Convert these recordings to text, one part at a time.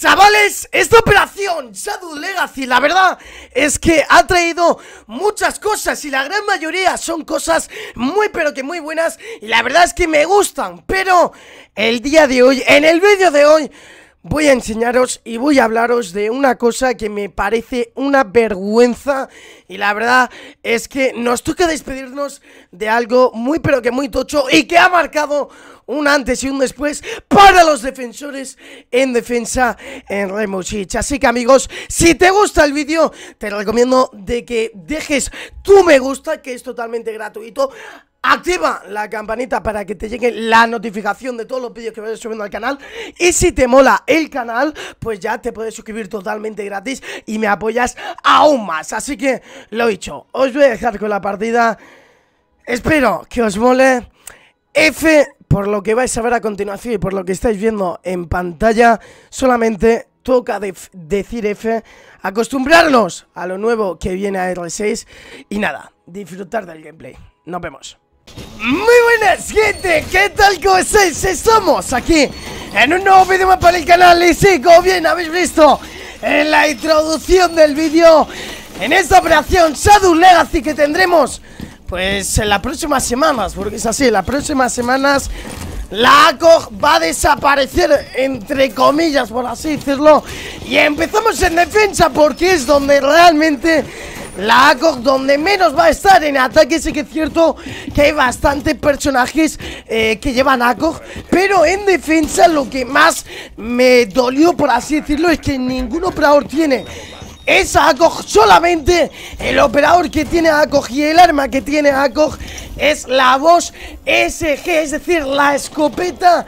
Chavales, esta operación Shadow Legacy, la verdad es que ha traído muchas cosas y la gran mayoría son cosas muy pero que muy buenas y la verdad es que me gustan, pero el día de hoy, en el vídeo de hoy voy a enseñaros y voy a hablaros de una cosa que me parece una vergüenza y la verdad es que nos toca despedirnos de algo muy pero que muy tocho y que ha marcado un antes y un después para los defensores en defensa en Remusich. Así que amigos, si te gusta el vídeo, te recomiendo de que dejes tu me gusta, que es totalmente gratuito. Activa la campanita para que te llegue la notificación de todos los vídeos que vayas subiendo al canal. Y si te mola el canal, pues ya te puedes suscribir totalmente gratis y me apoyas aún más. Así que lo dicho, os voy a dejar con la partida. Espero que os mole. F por lo que vais a ver a continuación y por lo que estáis viendo en pantalla. Solamente toca decir F, acostumbrarnos a lo nuevo que viene a R6. Y nada, disfrutar del gameplay. Nos vemos. Muy buenas, gente, ¿qué tal? ¿Cómo estáis? Estamos aquí en un nuevo vídeo más para el canal. Y sí, como bien habéis visto en la introducción del vídeo, en esta operación Shadow Legacy que tendremos pues en las próximas semanas, porque es así, en las próximas semanas la ACOG va a desaparecer, entre comillas, por así decirlo. Y empezamos en defensa porque es donde realmente la ACOG donde menos va a estar. En ataque sí que es cierto que hay bastantes personajes que llevan ACOG, pero en defensa lo que más me dolió, por así decirlo, es que ningún operador tiene esa ACOG. Solamente el operador que tiene ACOG y el arma que tiene ACOG es la Boss SG, es decir, la escopeta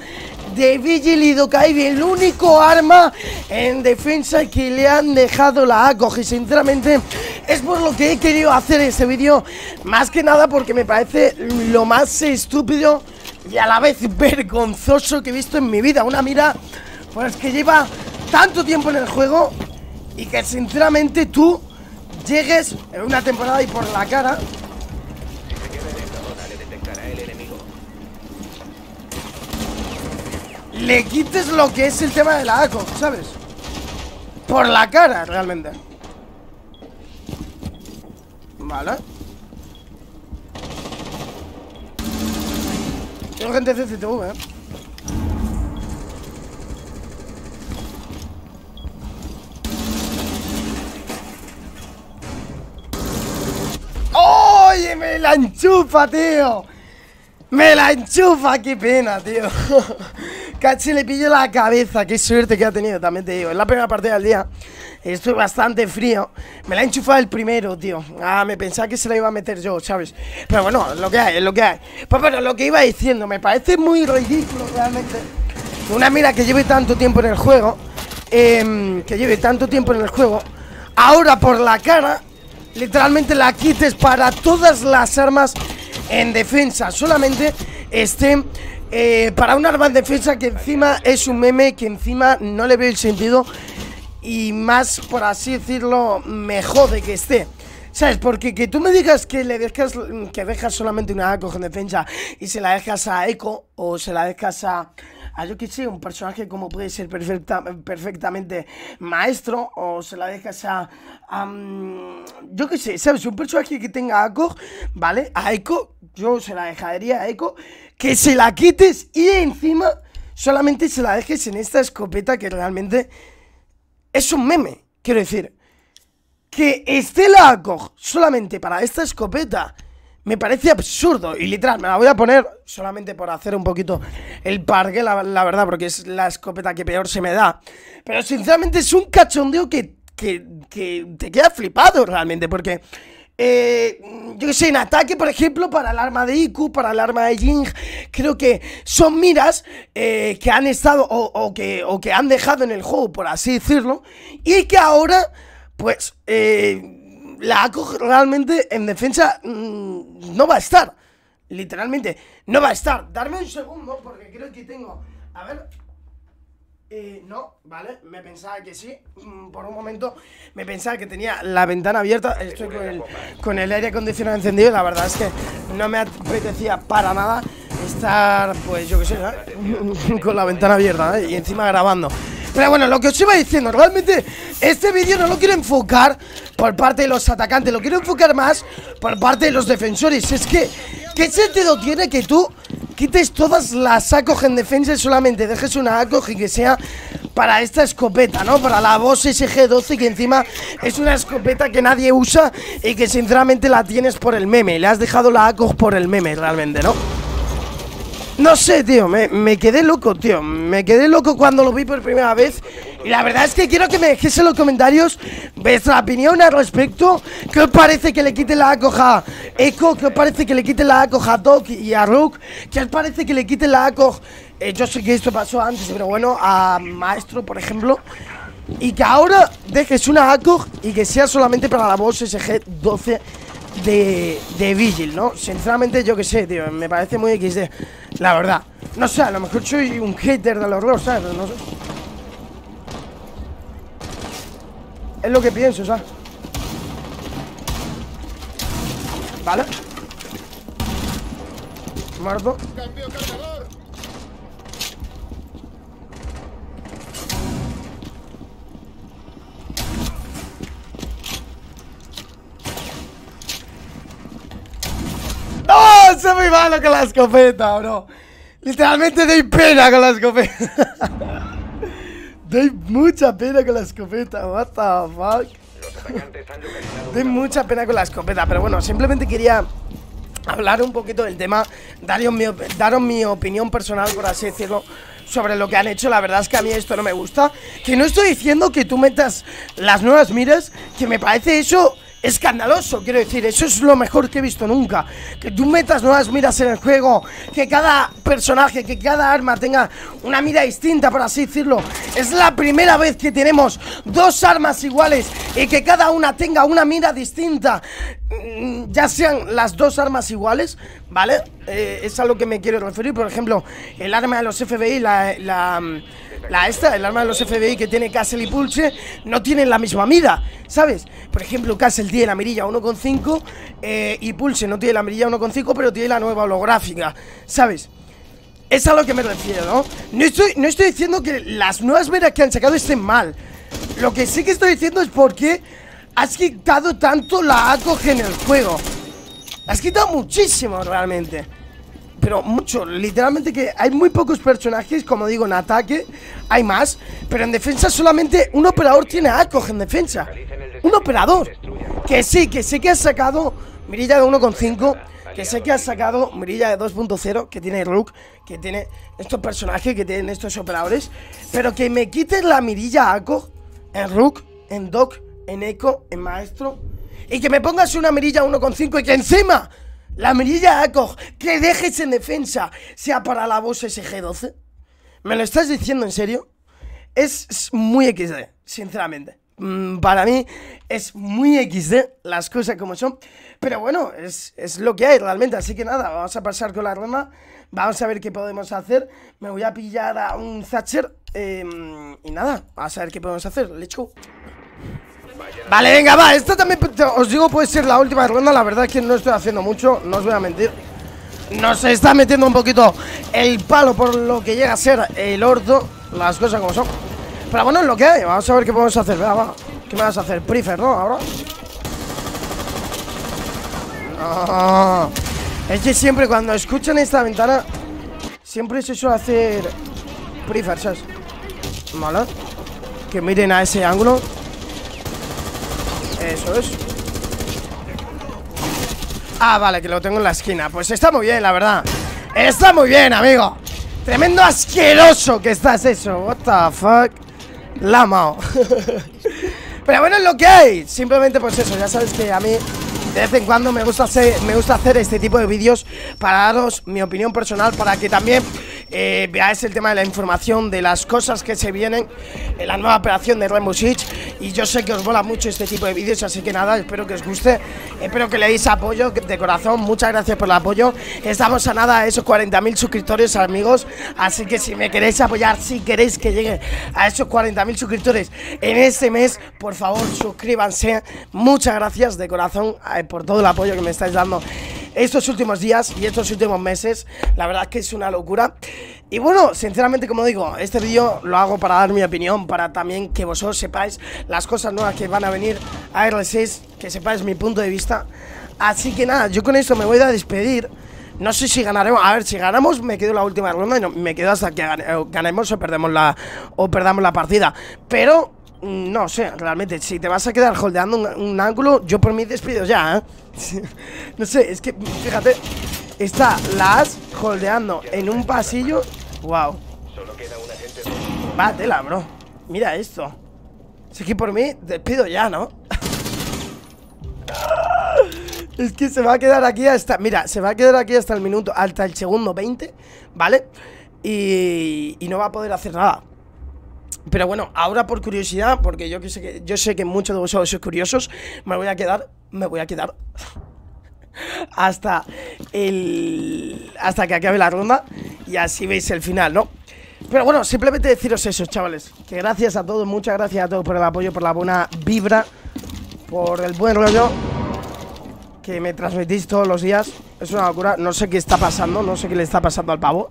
de Vigilidokaibi, el único arma en defensa que le han dejado la ACOG. Y sinceramente es por lo que he querido hacer este vídeo, más que nada porque me parece lo más estúpido y a la vez vergonzoso que he visto en mi vida. Una mira pues que lleva tanto tiempo en el juego y que sinceramente tú llegues en una temporada y por la cara. Le quites lo que es el tema de la ACOG, ¿sabes? Por la cara, realmente. Vale. Tengo gente de CCTV, ¿eh? ¡Oye, me la enchufa, tío! ¡Me la enchufa! ¡Qué pena, tío! Casi le pillo la cabeza. Qué suerte que ha tenido, también te digo. En la primera partida del día estoy bastante frío. Me la ha enchufado el primero, tío. Ah, me pensaba que se la iba a meter yo, ¿sabes? Pero bueno, lo que hay, es lo que hay. Pues bueno, lo que iba diciendo, me parece muy ridículo realmente una mira que lleve tanto tiempo en el juego, ahora por la cara literalmente la quites para todas las armas en defensa. Solamente estén para un arma en defensa que encima es un meme, que encima no le veo el sentido. Y más, por así decirlo, me jode que esté, ¿sabes? Porque que tú me digas que le dejas, que dejas solamente una ACOG en defensa y se la dejas a Echo o se la dejas a yo que sé, un personaje como puede ser perfectamente Maestro, o se la dejas a yo que sé, ¿sabes? Un personaje que tenga ACOG, ¿vale? A Aiko, yo se la dejaría a Aiko, que se la quites y encima solamente se la dejes en esta escopeta que realmente es un meme. Quiero decir, que esté la ACOG solamente para esta escopeta me parece absurdo y literal, me la voy a poner solamente por hacer un poquito el parque, la verdad, porque es la escopeta que peor se me da. Pero sinceramente es un cachondeo que te queda flipado realmente, porque yo que sé, en ataque, por ejemplo, para el arma de Aiko, para el arma de Jing, creo que son miras que han estado o que han dejado en el juego, por así decirlo, y que ahora, pues, la ACOG realmente en defensa no va a estar. Literalmente, no va a estar. Darme un segundo, porque creo que tengo... A ver... no, vale, me pensaba que sí. Por un momento me pensaba que tenía la ventana abierta. Estoy con el aire acondicionado encendido. La verdad es que no me apetecía para nada estar, pues yo que sé, con la ventana abierta, y encima grabando. Pero bueno, lo que os iba diciendo, realmente este vídeo no lo quiero enfocar por parte de los atacantes, lo quiero enfocar más por parte de los defensores. Es que, ¿qué sentido tiene que tú quites todas las ACOG en defensa y solamente dejes una ACOG y que sea para esta escopeta, ¿no? Para la Boss SG12, que encima es una escopeta que nadie usa y que sinceramente la tienes por el meme. Le has dejado la ACOG por el meme realmente, ¿no? No sé, tío, me quedé loco, tío. Me quedé loco cuando lo vi por primera vez. Y la verdad es que quiero que me dejéis en los comentarios vuestra opinión al respecto. ¿Qué os parece que le quiten la ACOG a Echo? ¿Qué os parece que le quiten la ACOG a Doc y a Rook? ¿Qué os parece que le quiten la ACOG? Yo sé que esto pasó antes, pero bueno, a Maestro, por ejemplo. Y que ahora dejes una ACOG y que sea solamente para la Boss SG12 de Vigil, ¿no? Sinceramente, yo que sé, tío, me parece muy XD, la verdad. No sé, a lo mejor soy un hater del horror, ¿sabes? Pero no sé. Es lo que pienso, ¿sabes? Vale. Muerto. Soy muy malo con la escopeta, bro. Literalmente doy pena con la escopeta. Doy mucha pena con la escopeta. What the fuck. Doy mucha pena con la escopeta. Pero bueno, simplemente quería hablar un poquito del tema, daros mi opinión personal, por así decirlo, sobre lo que han hecho. La verdad es que a mí esto no me gusta. Que no estoy diciendo que tú metas las nuevas miras, que me parece eso escandaloso, quiero decir, eso es lo mejor que he visto nunca. Que tú metas nuevas miras en el juego, que cada personaje, que cada arma tenga una mira distinta, por así decirlo. Es la primera vez que tenemos dos armas iguales y que cada una tenga una mira distinta, ya sean las dos armas iguales, ¿vale? Es a lo que me quiero referir. Por ejemplo, el arma de los FBI, el arma de los FBI que tiene Castle y Pulse, no tienen la misma mira, ¿sabes? Por ejemplo, Castle tiene la mirilla 1.5 y Pulse no tiene la mirilla 1.5, pero tiene la nueva holográfica, ¿sabes? Es a lo que me refiero, ¿no? No estoy diciendo que las nuevas miras que han sacado estén mal. Lo que sí que estoy diciendo es por qué has quitado tanto la ACOG en el juego. Has quitado muchísimo realmente. Pero mucho, literalmente, que hay muy pocos personajes, como digo, en ataque hay más, pero en defensa solamente un operador tiene ACOG en defensa. Un operador. Que sé que has sacado mirilla de 1.5, que sé que has sacado mirilla de 2.0, que tiene Rook, que tiene estos personajes, que tienen estos operadores, pero que me quites la mirilla ACOG en Rook, en Doc, en Echo, en Maestro, y que me pongas una mirilla 1.5 y que encima la mirilla ACOG que dejes en defensa sea para la Boss SG12. ¿Me lo estás diciendo en serio? Es muy XD, sinceramente. Para mí es muy XD, las cosas como son. Pero bueno, es lo que hay realmente. Así que nada, vamos a pasar con la ronda. Vamos a ver qué podemos hacer. Me voy a pillar a un Thatcher y nada, vamos a ver qué podemos hacer. Let's go. Vale, venga, va, esta también, os digo, puede ser la última ronda. La verdad es que no estoy haciendo mucho, no os voy a mentir. Nos está metiendo un poquito el palo por lo que llega a ser el orto, las cosas como son. Pero bueno, es lo que hay, vamos a ver qué podemos hacer. Venga, va, ¿qué me vas a hacer? Prefer, ¿no? Ahora no. Es que siempre cuando escuchan esta ventana siempre se suele hacer prefer, ¿sabes? Vale, que miren a ese ángulo. Eso es. Ah, vale, que lo tengo en la esquina. Pues está muy bien, la verdad. Está muy bien, amigo. Tremendo asqueroso que estás eso. What the fuck. Lama. Pero bueno, es lo que hay. Simplemente pues eso, ya sabes que a mí de vez en cuando me gusta hacer este tipo de vídeos para daros mi opinión personal, para que también veáis el tema de la información, de las cosas que se vienen en la nueva operación de Remusich. Y yo sé que os mola mucho este tipo de vídeos, así que nada, espero que os guste, espero que le deis apoyo de corazón. Muchas gracias por el apoyo. Estamos a nada a esos 40.000 suscriptores, amigos. Así que si me queréis apoyar, si queréis que llegue a esos 40.000 suscriptores en este mes, por favor suscríbanse. Muchas gracias de corazón por todo el apoyo que me estáis dando estos últimos días y estos últimos meses. La verdad es que es una locura. Y bueno, sinceramente, como digo, este vídeo lo hago para dar mi opinión, para también que vosotros sepáis las cosas nuevas que van a venir a R6, que sepáis mi punto de vista. Así que nada, yo con esto me voy a despedir. No sé si ganaremos, a ver, si ganamos me quedo la última ronda y no, me quedo hasta que ganemos o perdamos la partida. Pero no sé, realmente, si te vas a quedar holdeando un ángulo, yo por mí despido ya, ¿eh? No sé, es que, fíjate, está la as holdeando en un pasillo. Wow. Va, tela, bro. Mira esto. Es que por mí despido ya, ¿no? Es que se va a quedar aquí hasta... Mira, se va a quedar aquí hasta el minuto, hasta el segundo 20, ¿vale? Y no va a poder hacer nada. Pero bueno, ahora por curiosidad, porque yo sé que muchos de vosotros sois curiosos, me voy a quedar hasta que acabe la ronda. Y así veis el final, ¿no? Pero bueno, simplemente deciros eso, chavales, que gracias a todos, muchas gracias a todos por el apoyo, por la buena vibra, por el buen rollo que me transmitís todos los días. Es una locura, no sé qué está pasando, no sé qué le está pasando al pavo.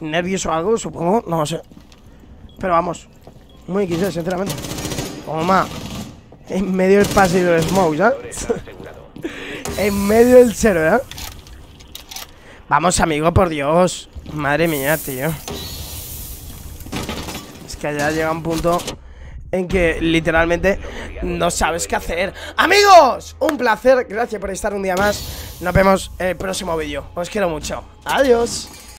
Nervios o algo, supongo, no lo sé. Pero vamos, muy quise, sinceramente. Toma. En medio del pasillo del Smoke, ¿sabes? En medio del Cero, ¿eh? Vamos, amigo, por Dios. Madre mía, tío. Es que ya llega un punto en que literalmente no sabes qué hacer. Amigos, un placer, gracias por estar un día más. Nos vemos en el próximo vídeo. Os quiero mucho, adiós.